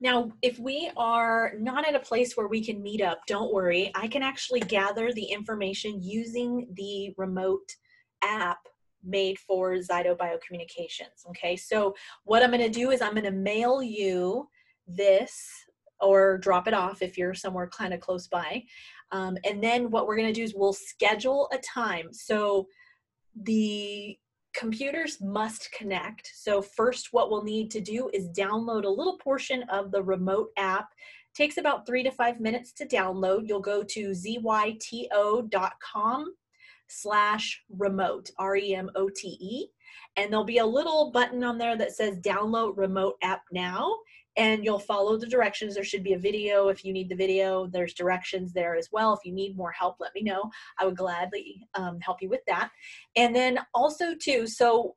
Now, if we are not at a place where we can meet up, don't worry. I can actually gather the information using the remote app made for Zyto Biocommunications, okay? So what I'm gonna do is I'm gonna mail you this or drop it off if you're somewhere kind of close by. And then what we're gonna do is we'll schedule a time. So the computers must connect. So first what we'll need to do is download a little portion of the remote app. It takes about 3 to 5 minutes to download. You'll go to zyto.com/remote, R-E-M-O-T-E, and there'll be a little button on there that says download remote app now, and you'll follow the directions. There should be a video if you need the video. There's directions there as well. If you need more help, let me know. I would gladly help you with that. And then also too, so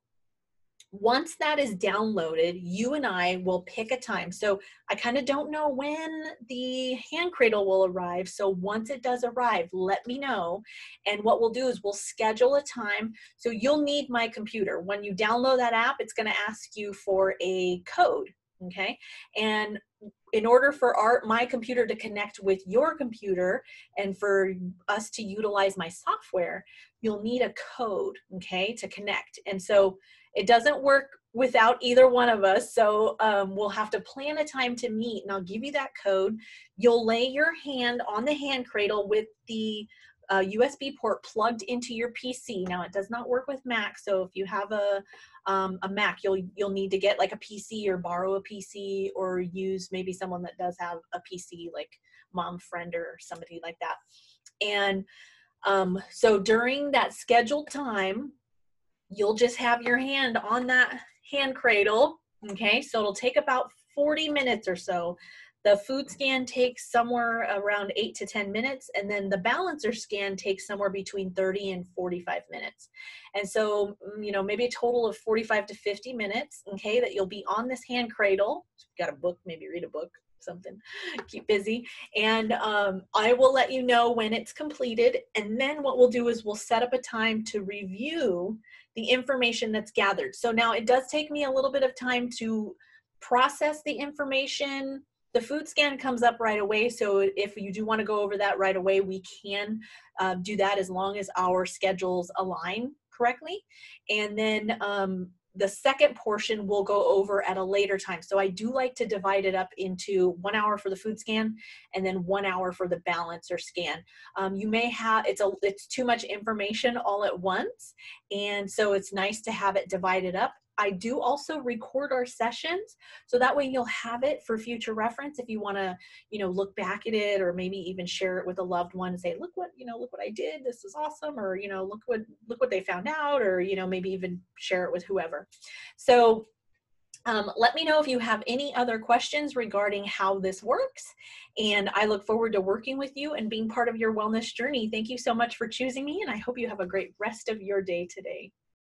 once that is downloaded, you and I will pick a time. So I kind of don't know when the hand cradle will arrive. So once it does arrive, let me know. And what we'll do is we'll schedule a time. So you'll need my computer. When you download that app, it's going to ask you for a code. Okay. And in order for my computer to connect with your computer and for us to utilize my software, you'll need a code, okay, to connect. And so it doesn't work without either one of us. So we'll have to plan a time to meet, and I'll give you that code. You'll lay your hand on the hand cradle with the USB port plugged into your PC. Now it does not work with Mac, so if you have a Mac, you'll need to get like a PC or borrow a PC or use maybe someone that does have a PC, like mom, friend, or somebody like that. And so during that scheduled time, you'll just have your hand on that hand cradle, okay? So it'll take about 40 minutes or so. The food scan takes somewhere around 8 to 10 minutes, and then the balancer scan takes somewhere between 30 and 45 minutes. And so, you know, maybe a total of 45 to 50 minutes, okay, that you'll be on this hand cradle. So if you've got a book, maybe read a book, something, keep busy. And I will let you know when it's completed. And then what we'll do is we'll set up a time to review the information that's gathered. So now it does take me a little bit of time to process the information. The food scan comes up right away, so if you do want to go over that right away, we can do that as long as our schedules align correctly. And then the second portion we'll go over at a later time. So I do like to divide it up into 1 hour for the food scan and then 1 hour for the balancer scan. You may have, it's too much information all at once, and so it's nice to have it divided up. I do also record our sessions, so that way you'll have it for future reference if you want to, you know, look back at it or maybe even share it with a loved one and say, look what, you know, look what I did. This is awesome. Or, you know, look what they found out, or, you know, maybe even share it with whoever. So let me know if you have any other questions regarding how this works, and I look forward to working with you and being part of your wellness journey. Thank you so much for choosing me, and I hope you have a great rest of your day today.